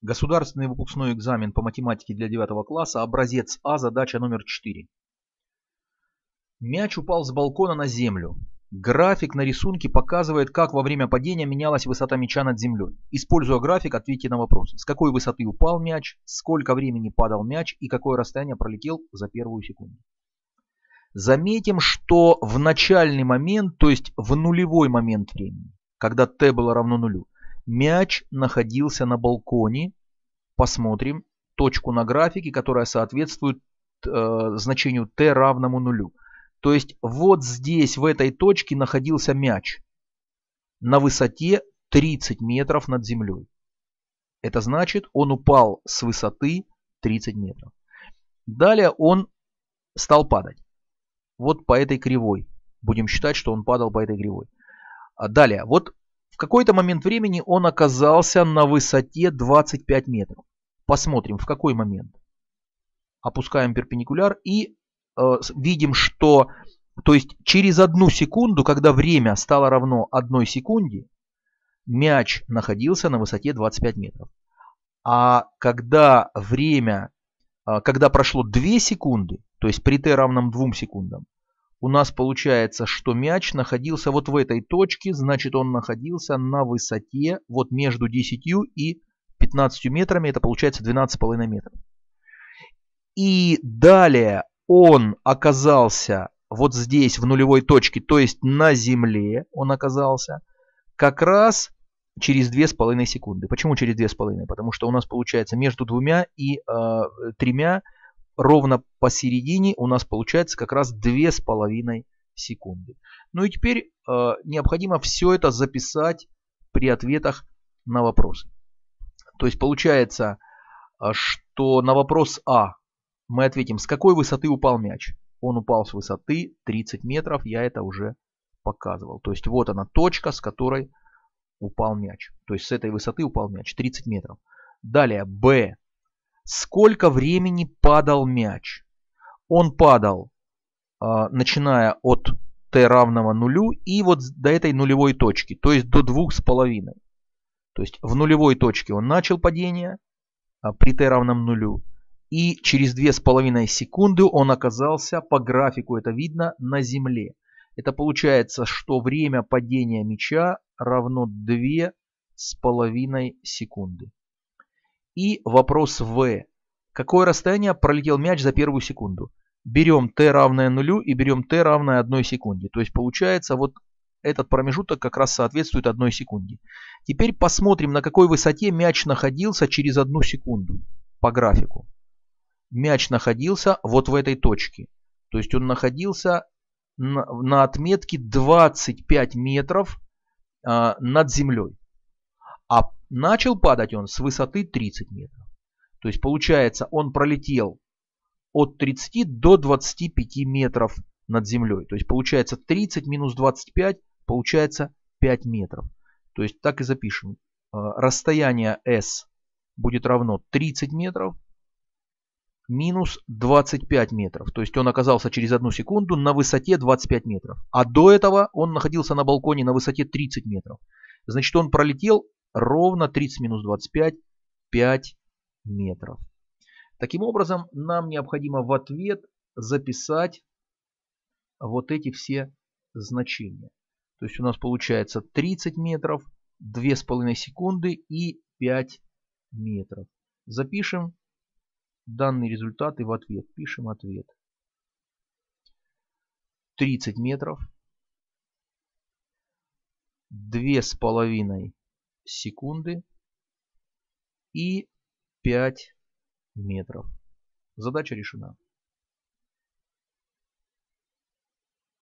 Государственный выпускной экзамен по математике для 9 класса, образец А, задача номер 4. Мяч упал с балкона на землю. График на рисунке показывает, как во время падения менялась высота мяча над землей. Используя график, ответьте на вопрос: с какой высоты упал мяч, сколько времени падал мяч и какое расстояние пролетел за первую секунду. Заметим, что в начальный момент, то есть в нулевой момент времени, когда t было равно нулю, мяч находился на балконе. Посмотрим точку на графике, которая соответствует значению t равному нулю. То есть вот здесь, в этой точке, находился мяч на высоте 30 метров над землей. Это значит, он упал с высоты 30 метров. Далее он стал падать. Вот по этой кривой. Будем считать, что он падал по этой кривой. Далее, вот в какой-то момент времени он оказался на высоте 25 метров. Посмотрим, в какой момент. Опускаем перпендикуляр и видим, что, то есть через 1 секунду, когда время стало равно 1 секунде, мяч находился на высоте 25 метров. А когда время, когда прошло 2 секунды, то есть при t равном 2 секундам, у нас получается, что мяч находился вот в этой точке, значит он находился на высоте вот между 10 и 15 метрами, это получается 12,5 метров. И далее он оказался вот здесь, в нулевой точке, то есть на земле он оказался как раз через 2,5 секунды. Почему через 2,5? Потому что у нас получается между 2 и 3 ровно посередине у нас получается как раз 2,5 секунды. Ну и теперь необходимо все это записать при ответах на вопросы. То есть получается, что на вопрос А мы ответим, с какой высоты упал мяч. Он упал с высоты 30 метров, я это уже показывал. То есть вот она точка, с которой упал мяч. То есть с этой высоты упал мяч, 30 метров. Далее, Б. Сколько времени падал мяч? Он падал, начиная от t равного нулю и вот до этой нулевой точки, то есть до 2,5. То есть в нулевой точке он начал падение при t равном нулю. И через 2,5 секунды он оказался, по графику это видно, на земле. Это получается, что время падения мяча равно 2,5 секунды. И вопрос В. Какое расстояние пролетел мяч за первую секунду? Берем t равное нулю и берем t равное 1 секунде. То есть получается, вот этот промежуток как раз соответствует 1 секунде. Теперь посмотрим, на какой высоте мяч находился через 1 секунду по графику. Мяч находился вот в этой точке. То есть он находился на отметке 25 метров над землей. А начал падать он с высоты 30 метров. То есть получается, он пролетел от 30 до 25 метров над землей. То есть получается 30 минус 25, получается 5 метров. То есть так и запишем. Расстояние S будет равно 30 метров минус 25 метров. То есть он оказался через 1 секунду на высоте 25 метров. А до этого он находился на балконе на высоте 30 метров. Значит, он пролетел ровно 30 минус 25, 5 метров. Таким образом, нам необходимо в ответ записать вот эти все значения. То есть у нас получается 30 метров, 2,5 секунды и 5 метров. Запишем данные результаты в ответ. Пишем ответ. 30 метров, 2,5 секунды и 5 метров. Задача решена.